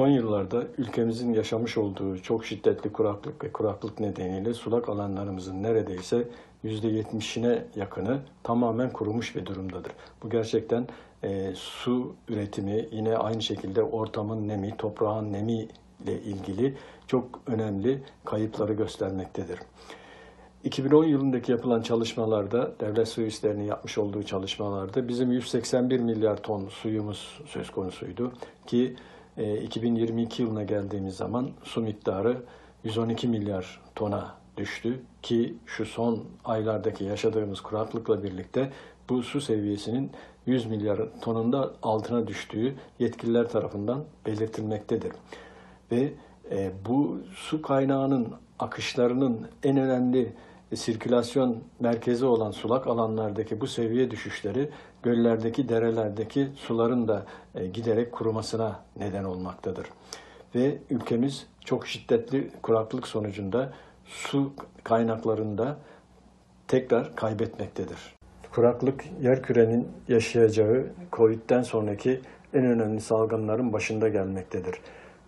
Son yıllarda ülkemizin yaşamış olduğu çok şiddetli kuraklık ve kuraklık nedeniyle sulak alanlarımızın neredeyse %70'ine yakını tamamen kurumuş bir durumdadır. Bu gerçekten su üretimi, yine aynı şekilde ortamın nemi, toprağın nemi ile ilgili çok önemli kayıpları göstermektedir. 2010 yılındaki yapılan çalışmalarda, Devlet Su İşleri'nin yapmış olduğu çalışmalarda bizim 181 milyar ton suyumuz söz konusuydu ki 2022 yılına geldiğimiz zaman su miktarı 112 milyar tona düştü ki şu son aylardaki yaşadığımız kuraklıkla birlikte bu su seviyesinin 100 milyar tonunda altına düştüğü yetkililer tarafından belirtilmektedir. Ve bu su kaynağının akışlarının en önemli sirkülasyon merkezi olan sulak alanlardaki bu seviye düşüşleri göllerdeki, derelerdeki suların da giderek kurumasına neden olmaktadır. Ve ülkemiz çok şiddetli kuraklık sonucunda su kaynaklarını da tekrar kaybetmektedir. Kuraklık, yerkürenin yaşayacağı COVID'den sonraki en önemli salgınların başında gelmektedir.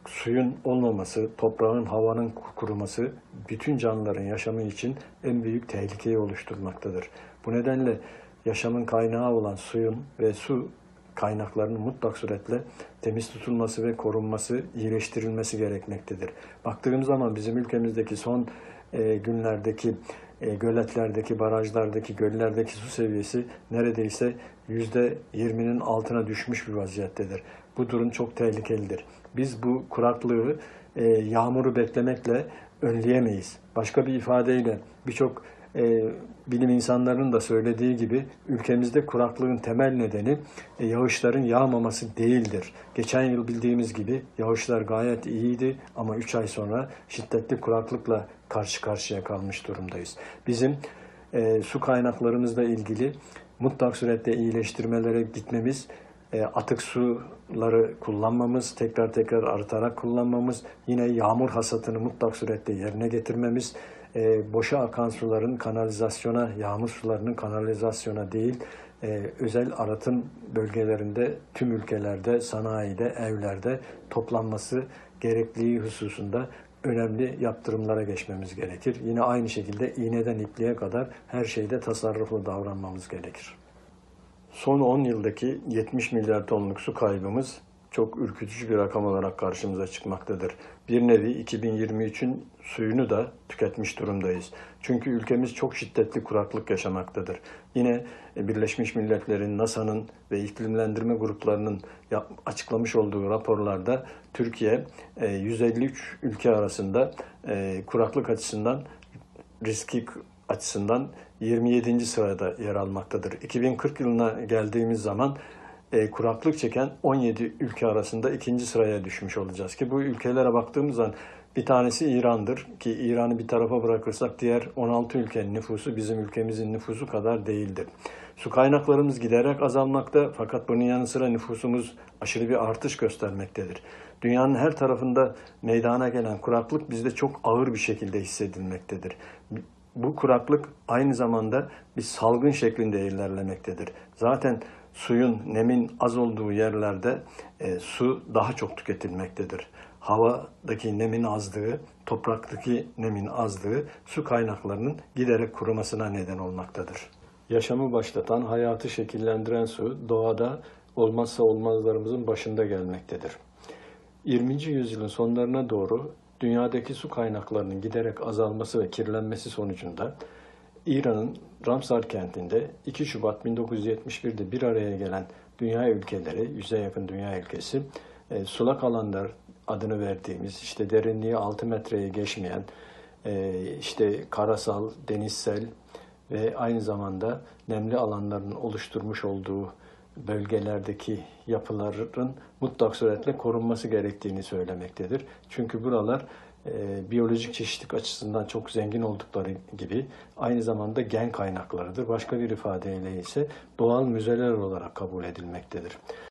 Suyun olmaması, toprağın, havanın kuruması bütün canlıların yaşamı için en büyük tehlikeyi oluşturmaktadır. Bu nedenle yaşamın kaynağı olan suyun ve su kaynaklarının mutlak suretle temiz tutulması ve korunması, iyileştirilmesi gerekmektedir. Baktığımız zaman bizim ülkemizdeki son günlerdeki göletlerdeki, barajlardaki, göllerdeki su seviyesi neredeyse %20'nin altına düşmüş bir vaziyettedir. Bu durum çok tehlikelidir. Biz bu kuraklığı, yağmuru beklemekle önleyemeyiz. Başka bir ifadeyle birçok bilim insanlarının da söylediği gibi ülkemizde kuraklığın temel nedeni yağışların yağmaması değildir. Geçen yıl bildiğimiz gibi yağışlar gayet iyiydi ama 3 ay sonra şiddetli kuraklıkla karşı karşıya kalmış durumdayız. Bizim su kaynaklarımızla ilgili mutlak surette iyileştirmelere gitmemiz, atık suları kullanmamız, tekrar tekrar arıtarak kullanmamız, yine yağmur hasatını mutlak surette yerine getirmemiz, boşa akan suların kanalizasyona, yağmur sularının kanalizasyona değil, özel arıtım bölgelerinde, tüm ülkelerde, sanayide, evlerde toplanması gerekliliği hususunda önemli yaptırımlara geçmemiz gerekir. Yine aynı şekilde iğneden ipliğe kadar her şeyde tasarruflu davranmamız gerekir. Son 10 yıldaki 70 milyar tonluk su kaybımız çok ürkütücü bir rakam olarak karşımıza çıkmaktadır. Bir nevi 2023'ün suyunu da tüketmiş durumdayız. Çünkü ülkemiz çok şiddetli kuraklık yaşamaktadır. Yine Birleşmiş Milletler'in, NASA'nın ve iklimlendirme gruplarının açıklamış olduğu raporlarda Türkiye 153 ülke arasında kuraklık açısından, riski açısından 27. sırada yer almaktadır. 2040 yılına geldiğimiz zaman kuraklık çeken 17 ülke arasında 2. sıraya düşmüş olacağız ki bu ülkelere baktığımız zaman bir tanesi İran'dır ki İran'ı bir tarafa bırakırsak diğer 16 ülkenin nüfusu bizim ülkemizin nüfusu kadar değildir. Su kaynaklarımız giderek azalmakta fakat bunun yanı sıra nüfusumuz aşırı bir artış göstermektedir. Dünyanın her tarafında meydana gelen kuraklık bizde çok ağır bir şekilde hissedilmektedir. Bu kuraklık aynı zamanda bir salgın şeklinde ilerlemektedir. Zaten suyun, nemin az olduğu yerlerde su daha çok tüketilmektedir. Havadaki nemin azlığı, topraktaki nemin azlığı su kaynaklarının giderek kurumasına neden olmaktadır. Yaşamı başlatan, hayatı şekillendiren su doğada olmazsa olmazlarımızın başında gelmektedir. 20. yüzyılın sonlarına doğru dünyadaki su kaynaklarının giderek azalması ve kirlenmesi sonucunda İran'ın Ramsar kentinde 2 Şubat 1971'de bir araya gelen dünya ülkeleri, 100'e yakın dünya ülkesi, sulak alanlar adını verdiğimiz, işte derinliği 6 metreye geçmeyen, işte karasal, denizsel ve aynı zamanda nemli alanların oluşturmuş olduğu bölgelerdeki yapıların mutlak suretle korunması gerektiğini söylemektedir. Çünkü buralar biyolojik çeşitlik açısından çok zengin oldukları gibi aynı zamanda gen kaynaklarıdır. Başka bir ifadeyle ise doğal müzeler olarak kabul edilmektedir.